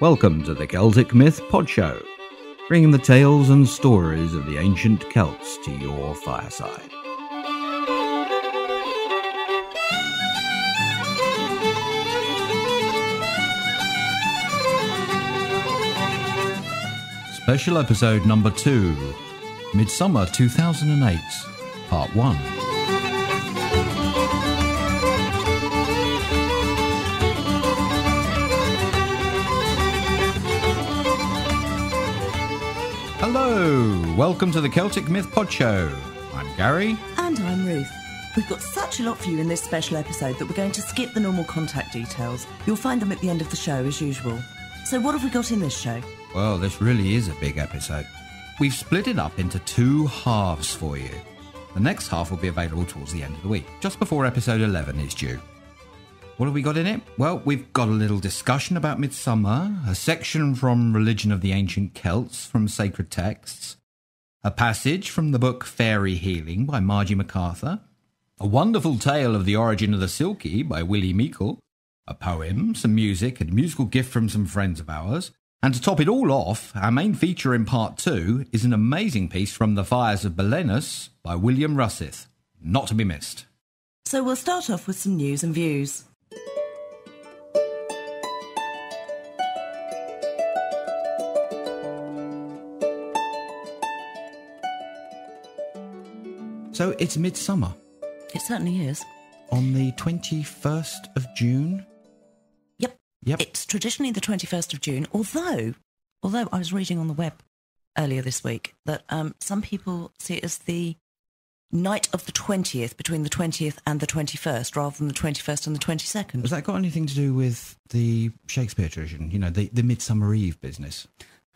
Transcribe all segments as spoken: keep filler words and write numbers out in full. Welcome to the Celtic Myth Pod Show, bringing the tales and stories of the ancient Celts to your fireside. Special episode number two, Midsummer two thousand eight, part one. Hello, welcome to the Celtic Myth Pod Show. I'm Gary. And I'm Ruth. We've got such a lot for you in this special episode that we're going to skip the normal contact details. You'll find them at the end of the show as usual. So what have we got in this show? Well, this really is a big episode. We've split it up into two halves for you. The next half will be available towards the end of the week, just before episode eleven is due. What have we got in it? Well, we've got a little discussion about Midsummer, a section from Religion of the Ancient Celts from Sacred Texts, a passage from the book Fairy Healing by Margie MacArthur, a wonderful tale of the origin of the Silkie by Willie Meikle, a poem, some music, and a musical gift from some friends of ours. And to top it all off, our main feature in part two is an amazing piece from The Fires of Belenus by William Russeth. Not to be missed. So we'll start off with some news and views. So it's Midsummer. It certainly is. On the twenty-first of June. Yep. It's traditionally the twenty-first of June, although although I was reading on the web earlier this week that um, some people see it as the night of the twentieth, between the twentieth and the twenty-first, rather than the twenty-first and the twenty-second. Has that got anything to do with the Shakespeare tradition, you know, the, the Midsummer Eve business?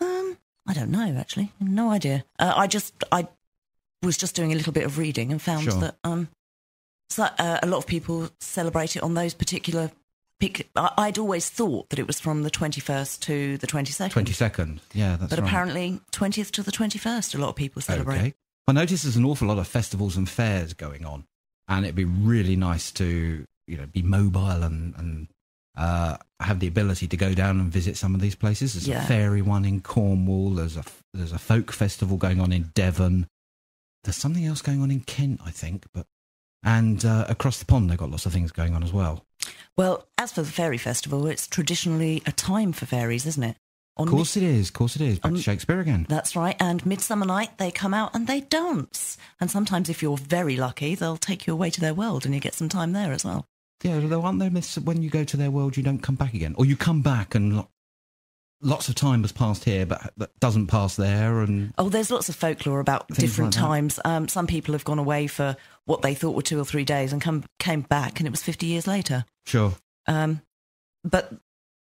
Um, I don't know, actually. No idea. Uh, I just, I was just doing a little bit of reading and found sure. that um, so, uh, a lot of people celebrate it on those particular... Pick, I'd always thought that it was from the twenty-first to the twenty-second. twenty-second, yeah, that's but right. But apparently twentieth to the twenty-first, a lot of people celebrate. Okay. I notice there's an awful lot of festivals and fairs going on, and it'd be really nice to, you know, be mobile and, and uh, have the ability to go down and visit some of these places. There's yeah. a fairy one in Cornwall, there's a, there's a folk festival going on in Devon. There's something else going on in Kent, I think, but... And uh, across the pond, they've got lots of things going on as well. Well, as for the fairy festival, it's traditionally a time for fairies, isn't it? Of course it is, of course it is. Back to Shakespeare again. That's right. And Midsummer Night, they come out and they dance. And sometimes, if you're very lucky, they'll take you away to their world and you get some time there as well. Yeah, though, aren't there myths that when you go to their world, you don't come back again? Or you come back and... Lo- Lots of time has passed here, but that doesn't pass there. And oh, there's lots of folklore about different like times. Um, some people have gone away for what they thought were two or three days and come came back, and it was fifty years later. Sure. Um, but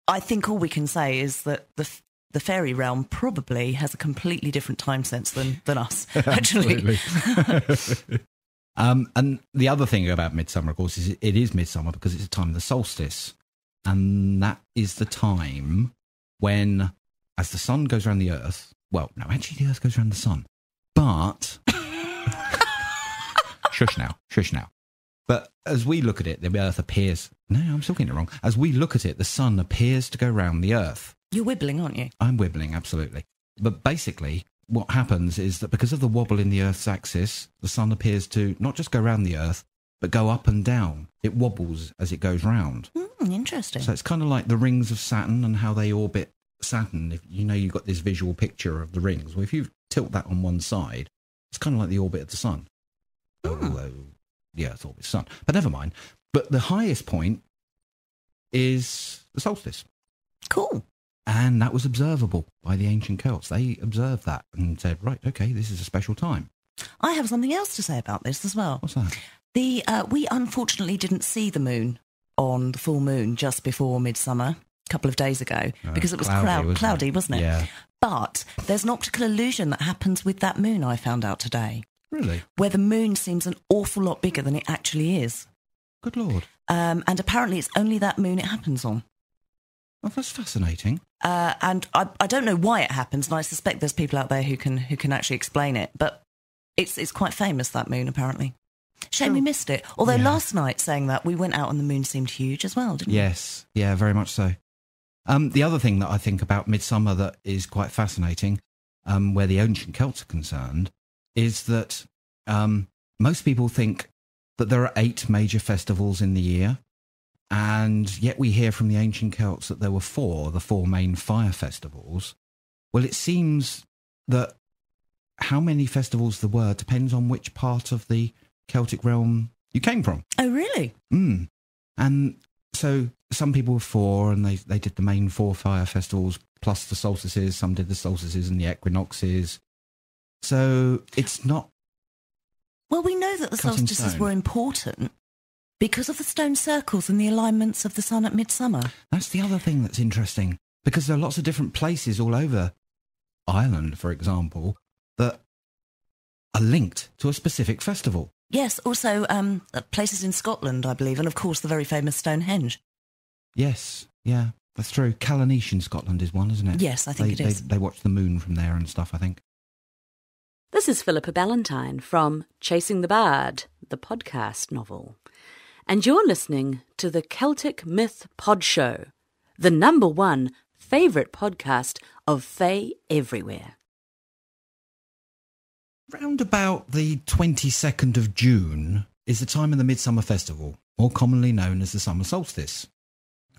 I think all we can say is that the the fairy realm probably has a completely different time sense than than us, actually. Absolutely. um, and the other thing about Midsummer, of course, is it is Midsummer because it's a time of the solstice, and that is the time when, as the sun goes around the earth, well, no, actually the earth goes around the sun, but, shush now, shush now. But as we look at it, the earth appears, no, I'm still getting it wrong. As we look at it, the sun appears to go round the earth. You're wibbling, aren't you? I'm wibbling, absolutely. But basically, what happens is that because of the wobble in the earth's axis, the sun appears to not just go round the earth, but go up and down. It wobbles as it goes round. Mm, interesting. So it's kind of like the rings of Saturn and how they orbit Saturn. If you know, you've got this visual picture of the rings. Well, if you tilt that on one side, it's kind of like the orbit of the sun. Mm. Although the Earth orbits the sun. But never mind. But the highest point is the solstice. Cool. And that was observable by the ancient Celts. They observed that and said, right, okay, this is a special time. I have something else to say about this as well. What's that? The uh, we unfortunately didn't see the moon on the full moon just before Midsummer a couple of days ago oh, because it was cloudy, cloud- wasn't, cloudy it? wasn't it? Yeah. But there's an optical illusion that happens with that moon I found out today. Really? Where the moon seems an awful lot bigger than it actually is. Good Lord. Um, and apparently it's only that moon it happens on. Well, that's fascinating. Uh, and I, I don't know why it happens, and I suspect there's people out there who can who can actually explain it, but it's it's quite famous, that moon, apparently. Shame sure. we missed it. Although yeah. last night, saying that, we went out and the moon seemed huge as well, didn't yes. we? Yes, yeah, very much so. Um, the other thing that I think about Midsummer that is quite fascinating, um, where the ancient Celts are concerned, is that um, most people think that there are eight major festivals in the year, and yet we hear from the ancient Celts that there were four, the four main fire festivals. Well, it seems that how many festivals there were depends on which part of the Celtic realm you came from. Oh, really? Mm. And so some people were four, and they, they did the main four fire festivals, plus the solstices. Some did the solstices and the equinoxes. So it's not... Well, we know that the solstices were important because of the stone circles and the alignments of the sun at midsummer. That's the other thing that's interesting, because there are lots of different places all over Ireland, for example, that are linked to a specific festival. Yes, also um, places in Scotland, I believe, and of course the very famous Stonehenge. Yes, yeah, that's true. Callanish in Scotland is one, isn't it? Yes, I think they, it is. They, they watch the moon from there and stuff, I think. This is Philippa Ballantyne from Chasing the Bard, the podcast novel. And you're listening to the Celtic Myth Pod Show, the number one favourite podcast of Fae everywhere. Round about the twenty-second of June is the time of the Midsummer Festival, more commonly known as the Summer Solstice.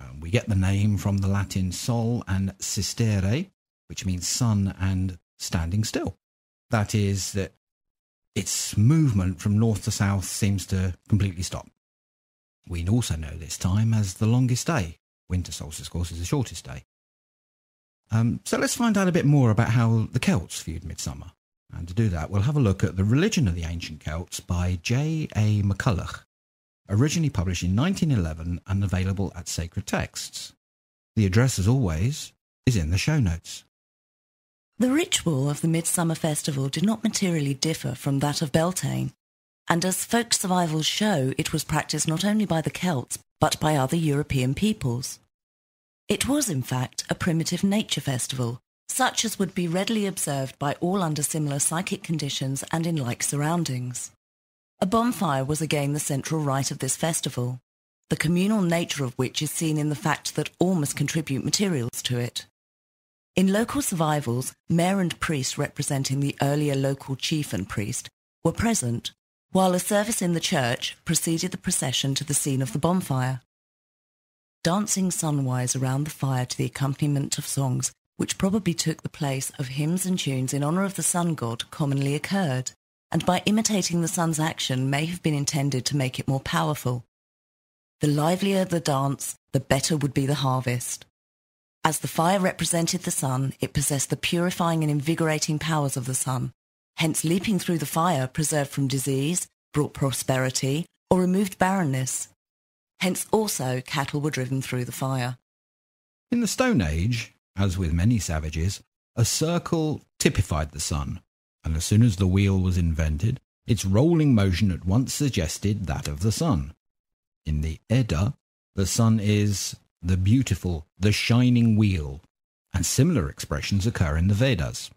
Um, we get the name from the Latin sol and sistere, which means sun and standing still. That is, that its movement from north to south seems to completely stop. We also know this time as the longest day. Winter solstice, of course, is the shortest day. Um, so let's find out a bit more about how the Celts viewed Midsummer. And to do that, we'll have a look at The Religion of the Ancient Celts by J A McCulloch, originally published in nineteen eleven and available at Sacred Texts. The address, as always, is in the show notes. The ritual of the Midsummer Festival did not materially differ from that of Beltane, and as folk survivals show, it was practised not only by the Celts, but by other European peoples. It was, in fact, a primitive nature festival, such as would be readily observed by all under similar psychic conditions and in like surroundings. A bonfire was again the central rite of this festival, the communal nature of which is seen in the fact that all must contribute materials to it. In local survivals, mayor and priest representing the earlier local chief and priest were present, while a service in the church preceded the procession to the scene of the bonfire. Dancing sunwise around the fire to the accompaniment of songs which probably took the place of hymns and tunes in honour of the sun god, commonly occurred, and by imitating the sun's action may have been intended to make it more powerful. The livelier the dance, the better would be the harvest. As the fire represented the sun, it possessed the purifying and invigorating powers of the sun. Hence, leaping through the fire preserved from disease, brought prosperity, or removed barrenness. Hence, also, cattle were driven through the fire. In the Stone Age, as with many savages, a circle typified the sun, and as soon as the wheel was invented, its rolling motion at once suggested that of the sun. In the Edda, the sun is the beautiful, the shining wheel, and similar expressions occur in the Vedas.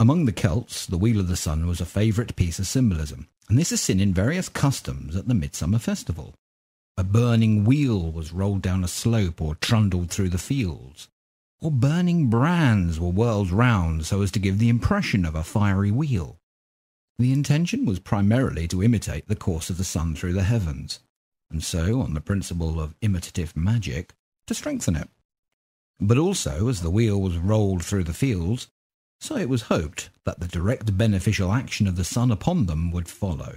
Among the Celts, the wheel of the sun was a favourite piece of symbolism, and this is seen in various customs at the Midsummer Festival. A burning wheel was rolled down a slope or trundled through the fields, or burning brands were whirled round so as to give the impression of a fiery wheel. The intention was primarily to imitate the course of the sun through the heavens, and so, on the principle of imitative magic, to strengthen it. But also, as the wheel was rolled through the fields, so it was hoped that the direct beneficial action of the sun upon them would follow.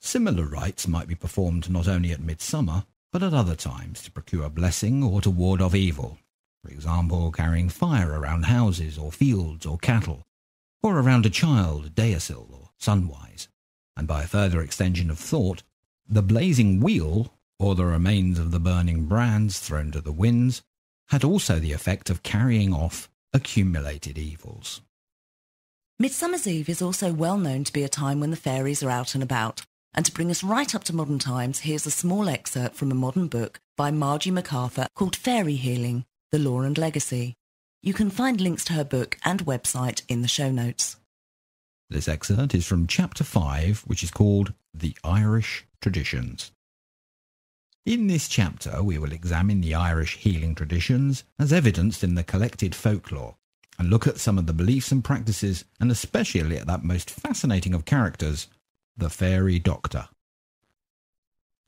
Similar rites might be performed not only at midsummer, but at other times to procure blessing or to ward off evil. For example, carrying fire around houses or fields or cattle, or around a child, Daisil or sunwise, and by a further extension of thought, the blazing wheel, or the remains of the burning brands thrown to the winds, had also the effect of carrying off accumulated evils. Midsummer's Eve is also well known to be a time when the fairies are out and about, and to bring us right up to modern times, here's a small excerpt from a modern book by Margie MacArthur called Fairy Healing: The Law and Legacy. You can find links to her book and website in the show notes. This excerpt is from Chapter five, which is called The Irish Traditions. In this chapter, we will examine the Irish healing traditions as evidenced in the collected folklore, and look at some of the beliefs and practices, and especially at that most fascinating of characters, the Fairy Doctor.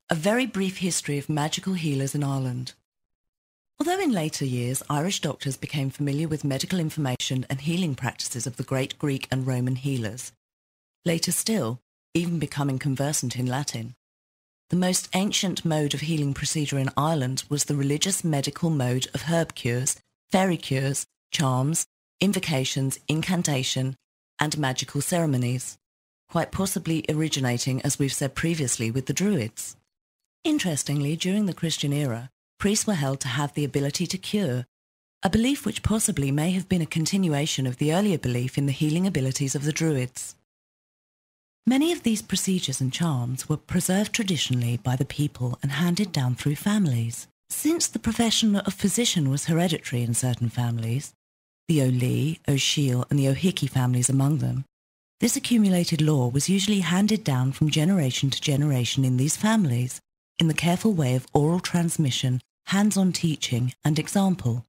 A very brief history of magical healers in Ireland. Although in later years, Irish doctors became familiar with medical information and healing practices of the great Greek and Roman healers, later still, even becoming conversant in Latin. The most ancient mode of healing procedure in Ireland was the religious medical mode of herb cures, fairy cures, charms, invocations, incantation, and magical ceremonies, quite possibly originating, as we've said previously, with the Druids. Interestingly, during the Christian era, priests were held to have the ability to cure, a belief which possibly may have been a continuation of the earlier belief in the healing abilities of the Druids. Many of these procedures and charms were preserved traditionally by the people and handed down through families. Since the profession of physician was hereditary in certain families, the O'Lee, O'Shiel and the O'Hickey families among them, this accumulated lore was usually handed down from generation to generation in these families, in the careful way of oral transmission, hands-on teaching and example.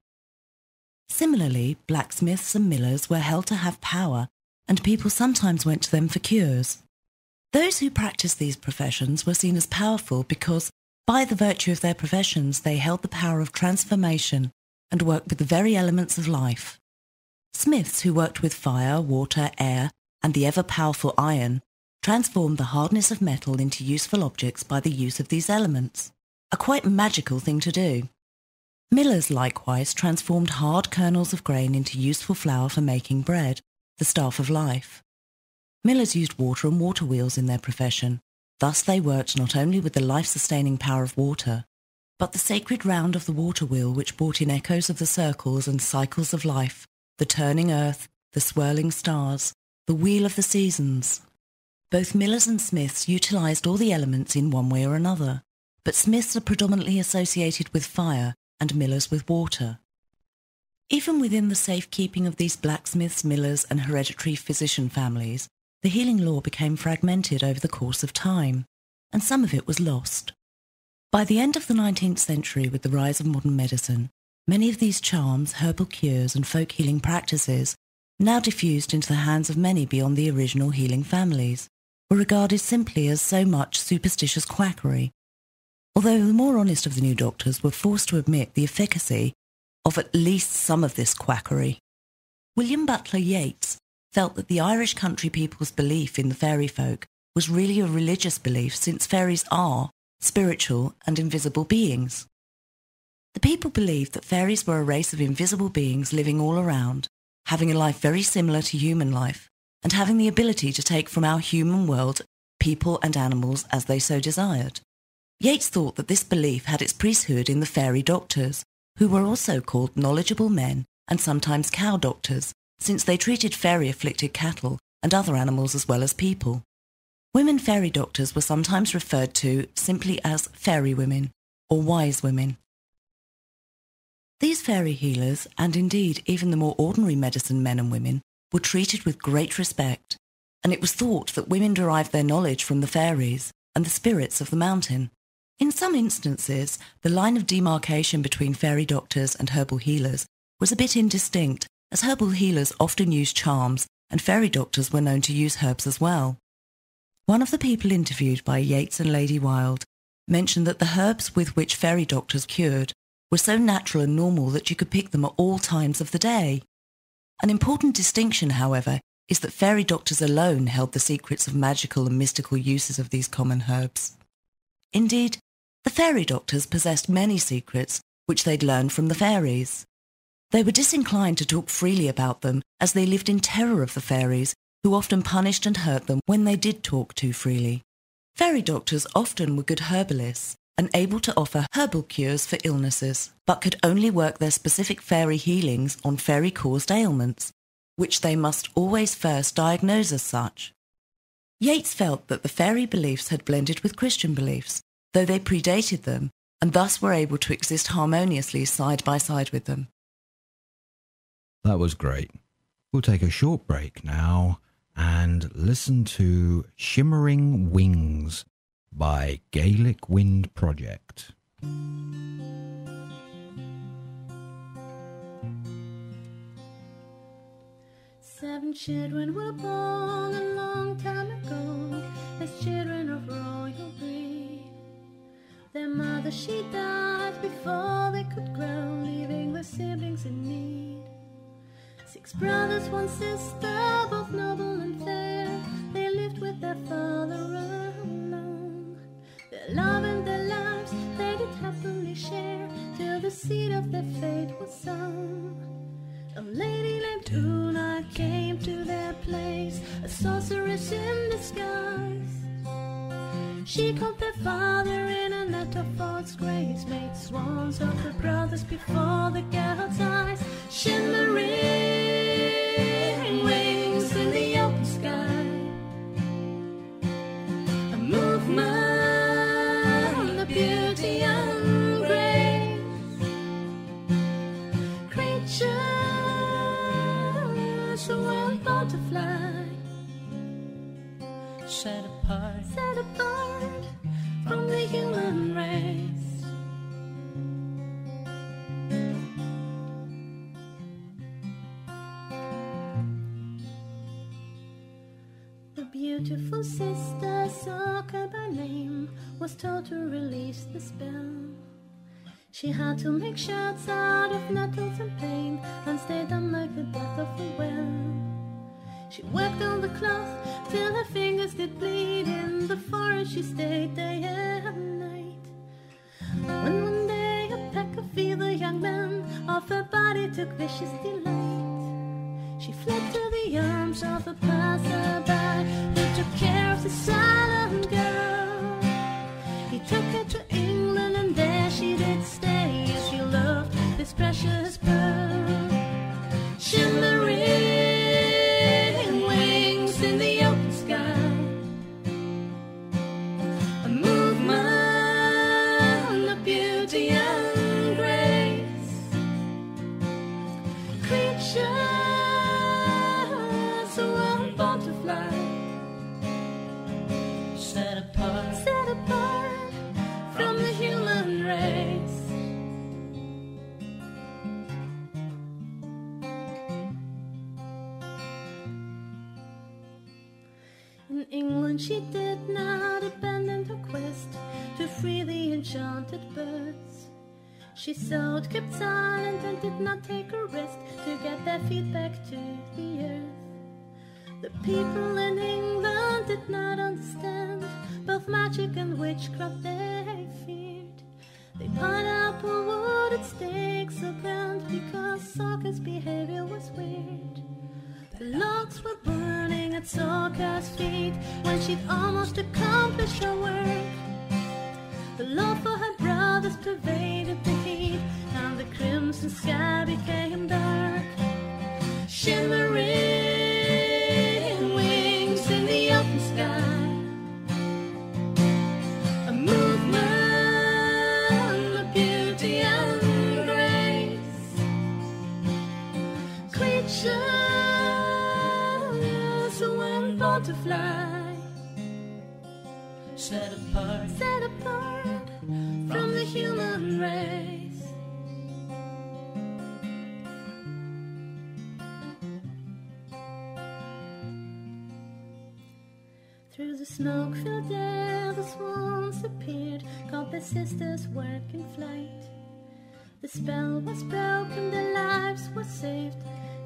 Similarly, blacksmiths and millers were held to have power, and people sometimes went to them for cures. Those who practiced these professions were seen as powerful because, by the virtue of their professions, they held the power of transformation and worked with the very elements of life. Smiths who worked with fire, water, air, and the ever-powerful iron transformed the hardness of metal into useful objects by the use of these elements, a quite magical thing to do. Millers likewise transformed hard kernels of grain into useful flour for making bread, the staff of life. Millers used water and water wheels in their profession, thus they worked not only with the life-sustaining power of water, but the sacred round of the water wheel which brought in echoes of the circles and cycles of life, the turning earth, the swirling stars, the wheel of the seasons. Both millers and smiths utilised all the elements in one way or another, but smiths are predominantly associated with fire and millers with water. Even within the safekeeping of these blacksmiths, millers and hereditary physician families, the healing lore became fragmented over the course of time, and some of it was lost. By the end of the nineteenth century, with the rise of modern medicine, many of these charms, herbal cures and folk healing practices, now diffused into the hands of many beyond the original healing families, were regarded simply as so much superstitious quackery, although the more honest of the new doctors were forced to admit the efficacy of at least some of this quackery. William Butler Yeats felt that the Irish country people's belief in the fairy folk was really a religious belief, since fairies are spiritual and invisible beings. The people believed that fairies were a race of invisible beings living all around, having a life very similar to human life, and having the ability to take from our human world people and animals as they so desired. Yeats thought that this belief had its priesthood in the fairy doctors, who were also called knowledgeable men and sometimes cow doctors, since they treated fairy-afflicted cattle and other animals as well as people. Women fairy doctors were sometimes referred to simply as fairy women or wise women. These fairy healers, and indeed even the more ordinary medicine men and women, were treated with great respect, and it was thought that women derived their knowledge from the fairies and the spirits of the mountain. In some instances, the line of demarcation between fairy doctors and herbal healers was a bit indistinct, as herbal healers often used charms, and fairy doctors were known to use herbs as well. One of the people interviewed by Yeats and Lady Wilde mentioned that the herbs with which fairy doctors cured were so natural and normal that you could pick them at all times of the day. An important distinction, however, is that fairy doctors alone held the secrets of magical and mystical uses of these common herbs. Indeed, the fairy doctors possessed many secrets which they'd learned from the fairies. They were disinclined to talk freely about them, as they lived in terror of the fairies, who often punished and hurt them when they did talk too freely. Fairy doctors often were good herbalists, and able to offer herbal cures for illnesses, but could only work their specific fairy healings on fairy-caused ailments, which they must always first diagnose as such. Yeats felt that the fairy beliefs had blended with Christian beliefs, though they predated them, and thus were able to exist harmoniously side by side with them. That was great. We'll take a short break now and listen to Shimmering Wings by Gaelic Wind Project. Seven children were born a long time ago, as children of royal breed. Their mother, she died before they could grow, leaving their siblings in need. Six brothers, one sister, both noble and fair, they lived with their father alone. Their love and their lives they did happily share, till the seed of their fate was sown. A lady named Una came to their place, a sorceress in disguise. She caught their father in a net of false grace, made swans of the brothers before the girl's eyes. Shimmering wings in the open sky, a movement, a beauty and grace, creature. The world born to fly, set apart, set apart from the human race. The beautiful sister, Sokka by name, was told to release the spell. She had to make shirts out of nettles and paint and stay dumb like the death of the well. She worked on the cloth till her fingers did bleed. In the forest she stayed day and night. When one day a pack of fever young men off her body took vicious delight, she fled to the arms of a passerby who took care of the silent girl. He took her to England and there she did stay, as she loved this precious pearl. Shimmering wings in the open sky, a movement, a beauty and grace, creatures who were born to fly, set apart, set apart from the human race. In England she did not abandon her quest to free the enchanted birds. She sewed, kept silent and did not take a rest to get their feet back to the earth. The people in England did not understand both magic and witchcraft they feared. They piled up a wooden stake so grand because Sokka's behavior was weird. The logs were burning at Sokka's feet when she'd almost accomplished her work. The love for her brothers pervaded the heat and the crimson sky became dark. Shimmering in the open sky, a movement, a beauty and grace, creatures who weren't born to fly, set apart, set apart from the human race. Through the smoke-filled air the swans appeared, caught their sisters' work in flight. The spell was broken, their lives were saved,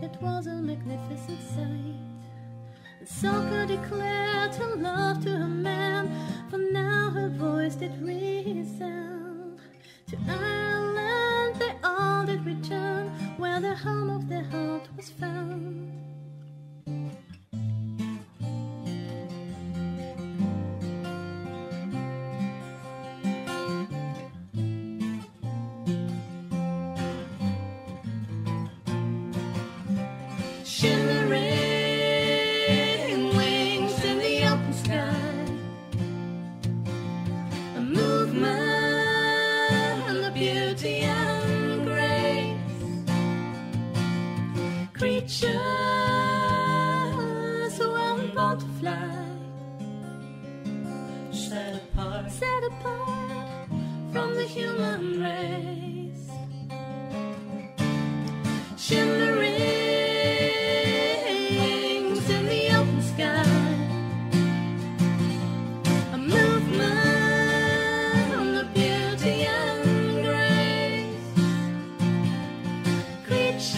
it was a magnificent sight. And Sokka declared her love to her man, for now her voice did resound. To Ireland they all did return, where the home of their heart was found. Shimmering wings in the open sky, a movement, a beauty and grace, creatures who weren't born to fly, set apart, set apart from the human. embrace. Shimmering wings in the open sky, a movement of beauty and grace, creatures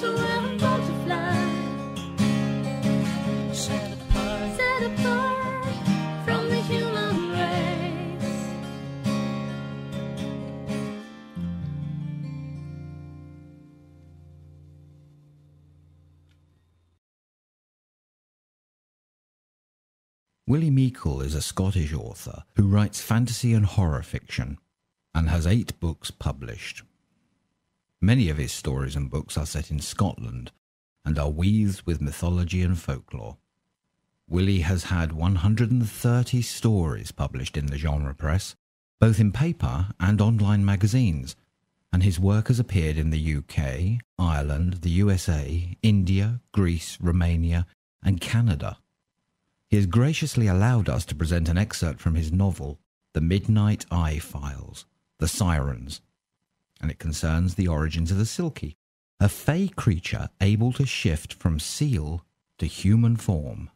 who have born to fly, set apart, set apart from the human Willie Meikle is a Scottish author who writes fantasy and horror fiction and has eight books published. Many of his stories and books are set in Scotland and are weaved with mythology and folklore. Willie has had one hundred thirty stories published in the genre press, both in paper and online magazines, and his work has appeared in the U K, Ireland, the U S A, India, Greece, Romania, and Canada. He has graciously allowed us to present an excerpt from his novel, The Midnight Eye Files, The Sirens, and it concerns the origins of the Silkie, a fae creature able to shift from seal to human form.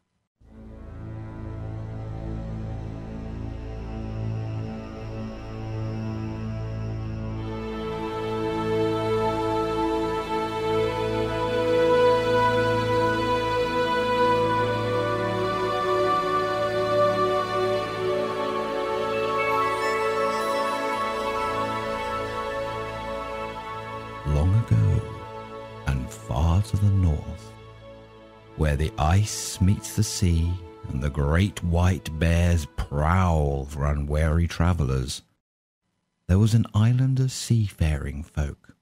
Where the ice meets the sea and the great white bears prowl for unwary travellers, there was an island of seafaring folk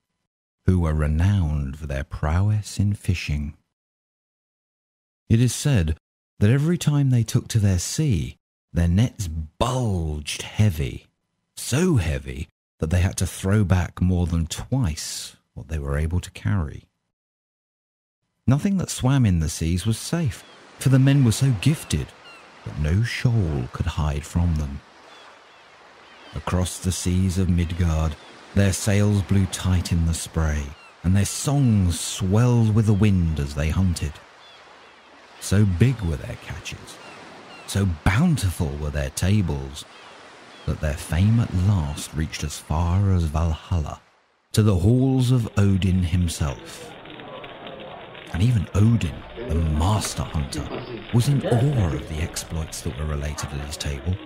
who were renowned for their prowess in fishing. It is said that every time they took to their sea, their nets bulged heavy, so heavy that they had to throw back more than twice what they were able to carry. Nothing that swam in the seas was safe, for the men were so gifted that no shoal could hide from them. Across the seas of Midgard, their sails blew tight in the spray, and their songs swelled with the wind as they hunted. So big were their catches, so bountiful were their tables, that their fame at last reached as far as Valhalla, to the halls of Odin himself. And even Odin, the master hunter, was in awe of the exploits that were related at his table.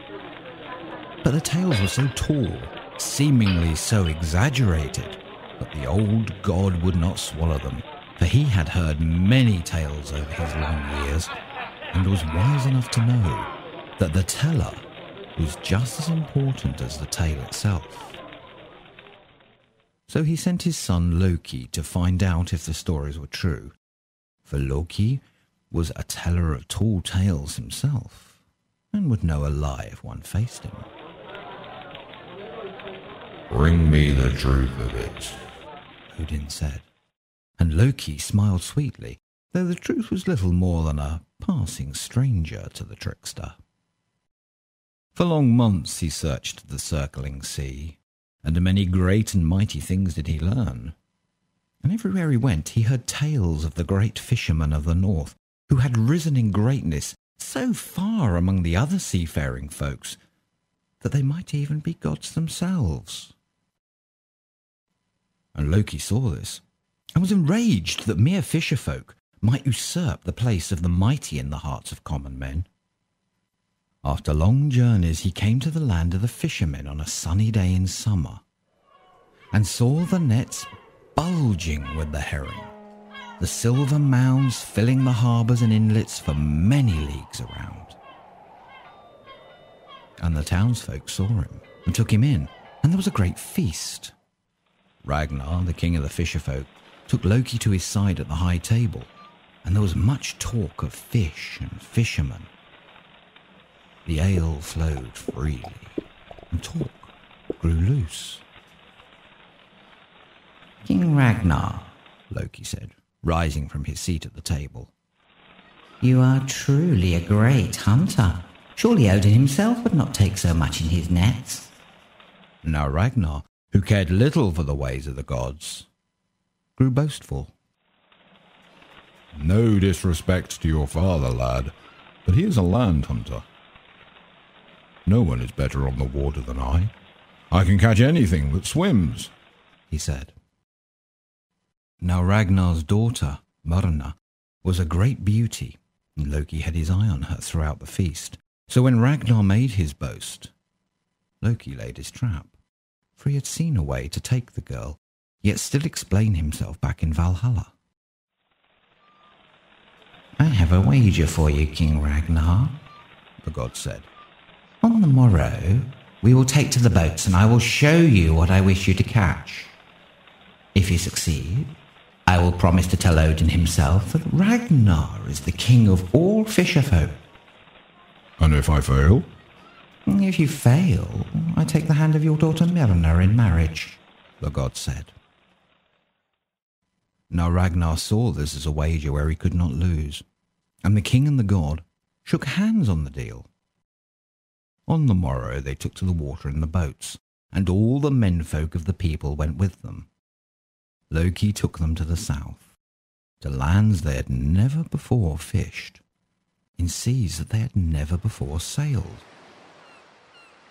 But the tales were so tall, seemingly so exaggerated, that the old god would not swallow them, for he had heard many tales over his long years, and was wise enough to know that the teller was just as important as the tale itself. So he sent his son Loki to find out if the stories were true. For Loki was a teller of tall tales himself, and would know a lie if one faced him. "Bring me the truth of it," Odin said, and Loki smiled sweetly, though the truth was little more than a passing stranger to the trickster. For long months he searched the circling sea, and many great and mighty things did he learn. And everywhere he went he heard tales of the great fishermen of the north, who had risen in greatness so far among the other seafaring folks that they might even be gods themselves. And Loki saw this, and was enraged that mere fisher folk might usurp the place of the mighty in the hearts of common men. After long journeys he came to the land of the fishermen on a sunny day in summer, and saw the nets bulging with the herring, the silver mounds filling the harbours and inlets for many leagues around. And the townsfolk saw him, and took him in, and there was a great feast. Ragnar, the king of the fisherfolk, took Loki to his side at the high table, and there was much talk of fish and fishermen. The ale flowed freely, and talk grew loose. "King Ragnar," Loki said, rising from his seat at the table, "you are truly a great hunter. Surely Odin himself would not take so much in his nets. Now Ragnar, who cared little for the ways of the gods, grew boastful. No disrespect to your father, lad, but he is a land hunter. No one is better on the water than I. I can catch anything that swims, he said. Now Ragnar's daughter, Marna, was a great beauty, and Loki had his eye on her throughout the feast. So when Ragnar made his boast, Loki laid his trap, for he had seen a way to take the girl, yet still explain himself back in Valhalla. I have a wager for you, King Ragnar, the god said. On the morrow, we will take to the boats, and I will show you what I wish you to catch. If you succeed, I will promise to tell Odin himself that Ragnar is the king of all fisherfolk. And if I fail? If you fail, I take the hand of your daughter Myrna in marriage, the god said. Now Ragnar saw this as a wager where he could not lose, and the king and the god shook hands on the deal. On the morrow they took to the water in the boats, and all the menfolk of the people went with them. Loki took them to the south, to lands they had never before fished, in seas that they had never before sailed.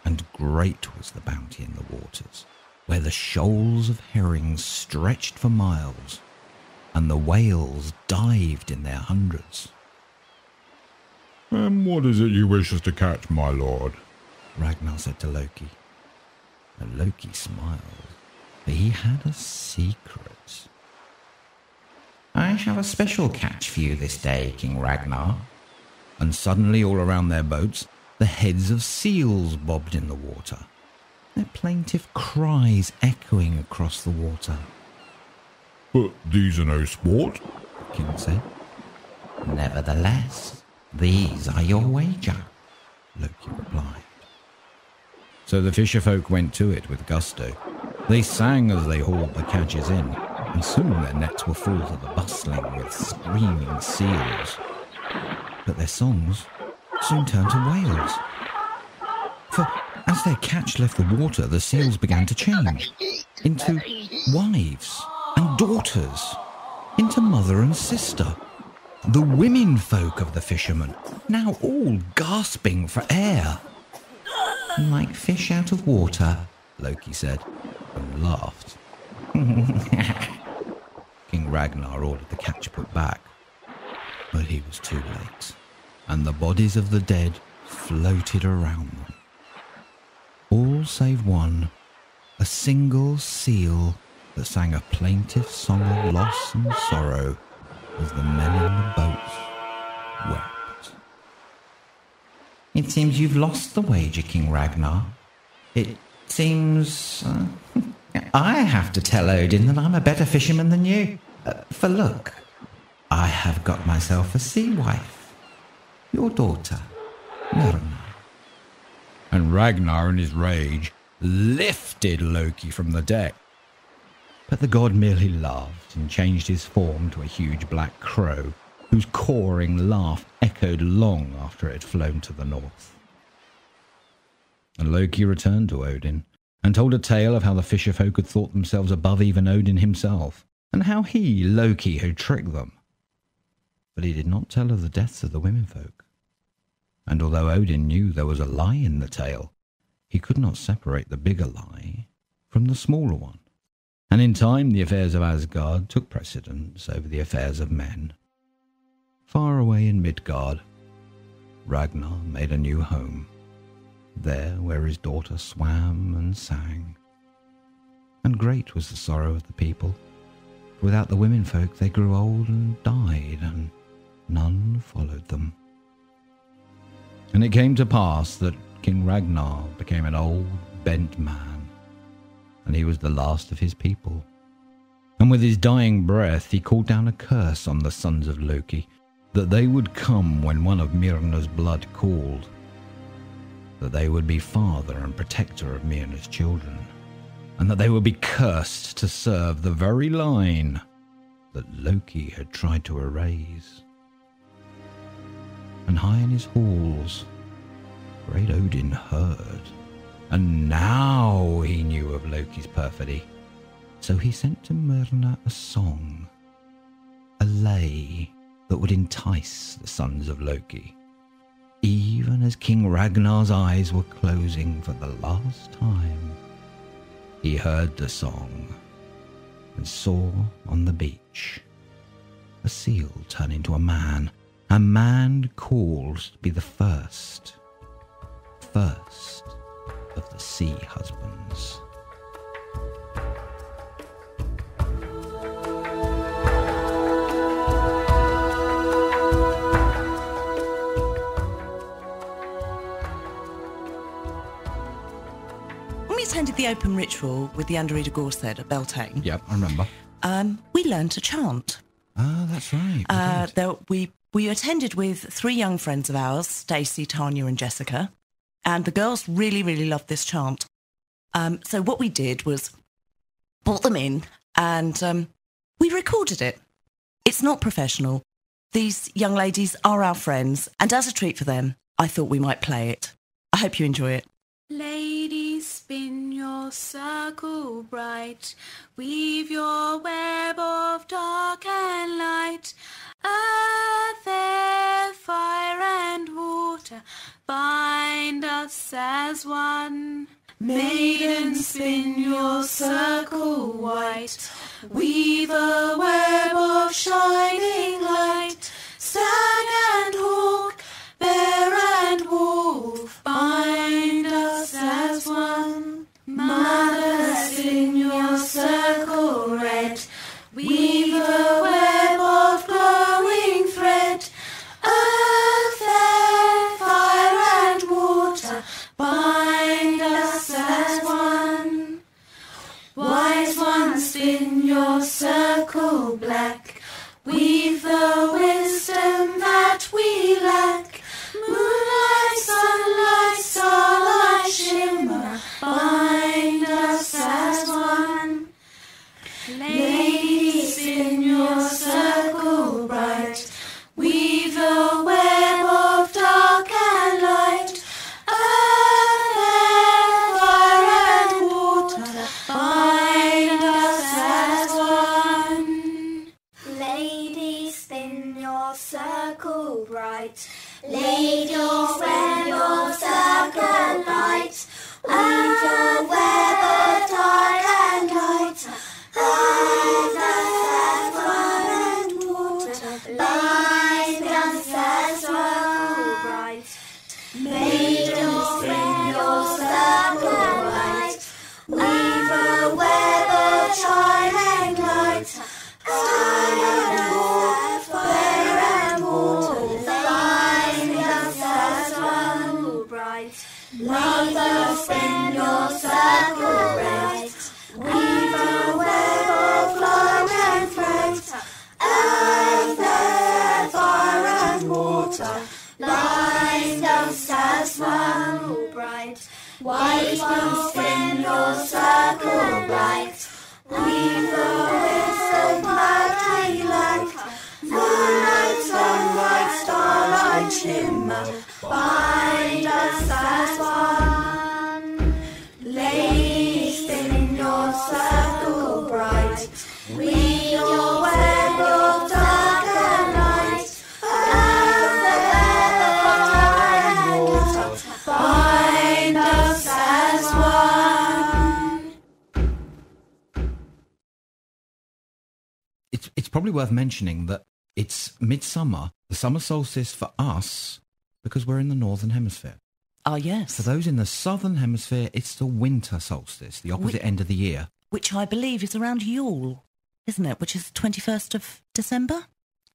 And great was the bounty in the waters, where the shoals of herrings stretched for miles, and the whales dived in their hundreds. And what is it you wish us to catch, my lord? Ragnar said to Loki. And Loki smiled, for he had a secret. I have a special catch for you this day, King Ragnar. And suddenly all around their boats, the heads of seals bobbed in the water, their plaintive cries echoing across the water. But these are no sport, the king said. Nevertheless, these are your wager, Loki replied. So the fisherfolk went to it with gusto. They sang as they hauled the catches in, and soon their nets were full to the bustling with screaming seals. But their songs soon turned to wails. For as their catch left the water, the seals began to change into wives and daughters, into mother and sister, the women folk of the fishermen, now all gasping for air. Like fish out of water, Loki said, and laughed. King Ragnar ordered the catch put back, but he was too late, and the bodies of the dead floated around them. All save one, a single seal that sang a plaintive song of loss and sorrow as the men in the boats wept. It seems you've lost the wager, King Ragnar. It seems uh, I have to tell Odin that I'm a better fisherman than you. Uh, for look, I have got myself a sea wife, your daughter, Norna. And Ragnar, in his rage, lifted Loki from the deck. But the god merely laughed and changed his form to a huge black crow, whose cawing laugh echoed long after it had flown to the north. And Loki returned to Odin, and told a tale of how the fisherfolk had thought themselves above even Odin himself, and how he, Loki, had tricked them. But he did not tell of the deaths of the womenfolk. And although Odin knew there was a lie in the tale, he could not separate the bigger lie from the smaller one. And in time, the affairs of Asgard took precedence over the affairs of men. Far away in Midgard, Ragnar made a new home, there where his daughter swam and sang. And great was the sorrow of the people. Without the womenfolk, they grew old and died, and none followed them. And it came to pass that King Ragnar became an old, bent man, and he was the last of his people. And with his dying breath he called down a curse on the sons of Loki, that they would come when one of Myrna's blood called, that they would be father and protector of Myrna's children, and that they would be cursed to serve the very line that Loki had tried to erase. And high in his halls, great Odin heard And now he knew of Loki's perfidy, so he sent to Marna a song, a lay that would entice the sons of Loki, even as King Ragnar's eyes were closing for the last time. He heard the song and saw on the beach a seal turn into a man, a man called to be the first, first of the sea husbands. When we attended the open ritual with the Anderita Gorsedd at Beltane, yeah, I remember. Um, we learned to chant. Ah, oh, that's right. We, uh, there, we we attended with three young friends of ours, Stacey, Tanya, and Jessica. And the girls really, really loved this chant. Um, so what we did was brought them in and um, we recorded it. It's not professional. These young ladies are our friends. And as a treat for them, I thought we might play it. I hope you enjoy it. Ladies, spin your circle bright. Weave your web of dark and light. Earth, air, fire and water bind us as one. Maidens, spin your circle white, weave a web of shining light. Stag and hawk, bear and wolf bind us as one. Mother, spin your circle red, weave a web of glowing thread. Earth, air, fire and water bind us as one. Wise one, spin your circle black, weave the wisdom that we lack. Moonlight, sunlight, starlight, shimmer bind us as one. Ladies, spin your circle bright, weave a web of dark and light. Earth, air, fire and water bind us as one. Ladies, spin your circle bright, ladies, spin your circle light, weave a web of dark and light. Bind us as one and water, bind us as one bright. Maidens, spin your circle light, weave a web of shining light. Star and hawk, fire and water, bind us as one bright. Mother, spin your circle red, weave a web. Earth, air, fire and water bind us as one bright. Wise ones, spin your circle bright, weave the wisdom that we like. Moonlight, sunlight, starlight, shimmer bind us as one. Ladies, spin your circle bright, weave your web of dark and light. Earth, air, fire and water bind us as one. It's, it's probably worth mentioning that it's midsummer, the summer solstice for us, because we're in the northern hemisphere. Ah, yes. For those in the southern hemisphere, it's the winter solstice, the opposite Wh- end of the year. Which I believe is around Yule, isn't it? Which is the twenty-first of December?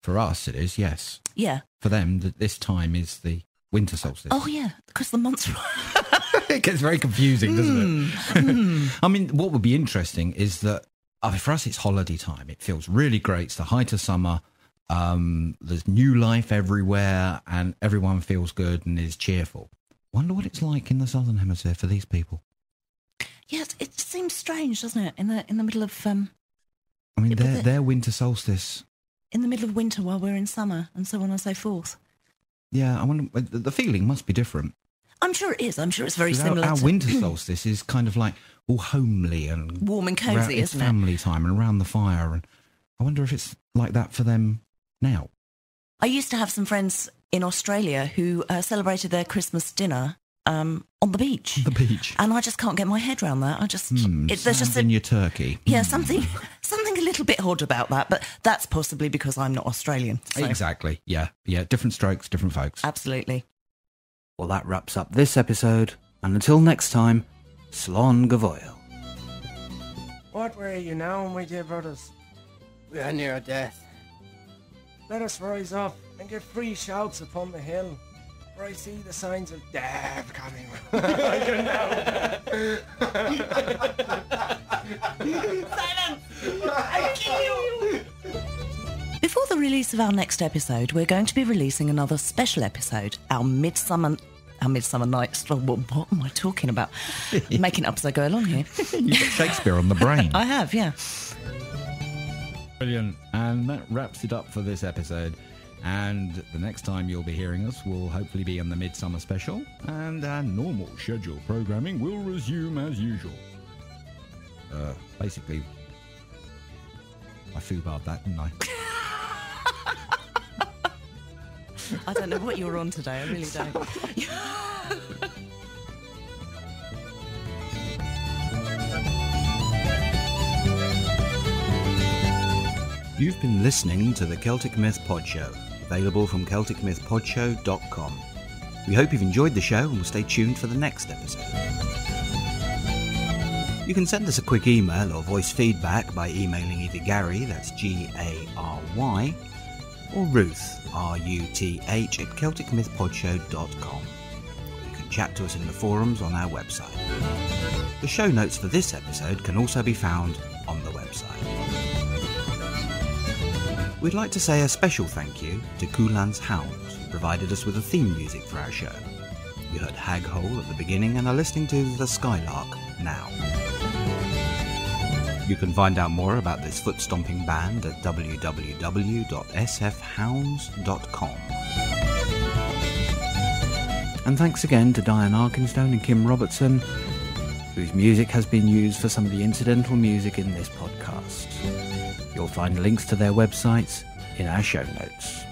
For us it is, yes. Yeah. For them, th this time is the winter solstice. Oh, yeah, because the months... It gets very confusing, doesn't mm. it? mm. I mean, what would be interesting is that, I mean, for us it's holiday time. It feels really great. It's the height of summer. Um, there's new life everywhere and everyone feels good and is cheerful. Wonder what it's like in the southern hemisphere for these people. Yes, it seems strange, doesn't it? In the in the middle of um, I mean, their their winter solstice. In the middle of winter, while we're in summer, and so on and so forth. Yeah, I wonder. The feeling must be different. I'm sure it is. I'm sure it's very so similar. Our, our to... winter solstice is kind of like all homely and warm and cozy, isn't it? Family time and around the fire. And I wonder if it's like that for them now. I used to have some friends in Australia who uh, celebrated their Christmas dinner um, on the beach. The beach. And I just can't get my head around that. I just mm, it, there's just a, in your turkey. Yeah, mm. something something a little bit odd about that. But that's possibly because I'm not Australian. So. Exactly. Yeah, yeah. Different strokes, different folks. Absolutely. Well, that wraps up this episode, and until next time, Slán go bhfuil. What were you now, my dear brothers? We are near death. Let us rise up and give free shouts upon the hill, for I see the signs of death coming. I can now. Silence! I kill you! Before the release of our next episode, we're going to be releasing another special episode, our Midsummer... Our Midsummer Night's... What, what am I talking about? Making it up as I go along here. You've got Shakespeare on the brain. I have, yeah. Brilliant. And that wraps it up for this episode. And the next time you'll be hearing us will hopefully be on the Midsummer Special, and our normal schedule programming will resume as usual. Uh, basically, I foobarred that, didn't I? I don't know what you're on today, I really don't. You've been listening to the Celtic Myth Pod Show, available from celtic myth pod show dot com. We hope you've enjoyed the show and will stay tuned for the next episode. You can send us a quick email or voice feedback by emailing either Gary, that's G A R Y, or Ruth, R U T H, at celtic myth pod show dot com. You can chat to us in the forums on our website. The show notes for this episode can also be found on the website. We'd like to say a special thank you to Coolan's Hounds, who provided us with the theme music for our show. You heard Hag Hole at the beginning and are listening to The Skylark now. You can find out more about this foot-stomping band at w w w dot s f hounds dot com. And thanks again to Diane Arkenstone and Kim Robertson, whose music has been used for some of the incidental music in this podcast. You'll find links to their websites in our show notes.